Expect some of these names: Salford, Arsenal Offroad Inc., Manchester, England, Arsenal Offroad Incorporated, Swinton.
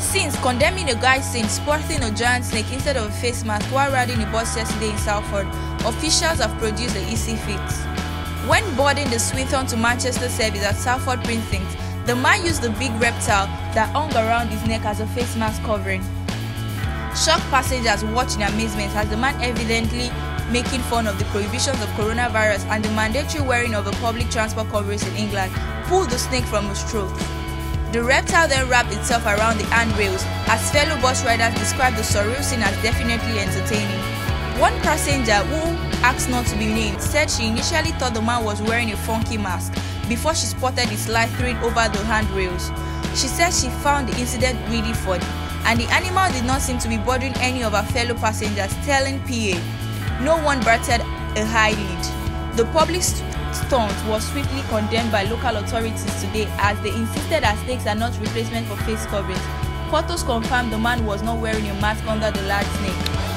Since condemning a guy since sporting a giant snake instead of a face mask while riding a bus yesterday in Salford, officials have produced the easy fix. When boarding the Swinton to Manchester service at Salford precinct, the man used the big reptile that hung around his neck as a face mask covering. Shocked passengers watched in amazement as the man evidently making fun of the prohibitions of coronavirus and the mandatory wearing of a public transport coverage in England, pulled the snake from his throat. The reptile then wrapped itself around the handrails, as fellow bus riders described the surreal scene as definitely entertaining. One passenger, who asked not to be named, said she initially thought the man was wearing a funky mask before she spotted his light thread over the handrails. She said she found the incident really funny, and the animal did not seem to be bothering any of her fellow passengers, telling PA. No one batted an eyelid. The public stunt was swiftly condemned by local authorities today as they insisted that snakes are not replacement for face coverings. Photos confirmed the man was not wearing a mask under the large snake.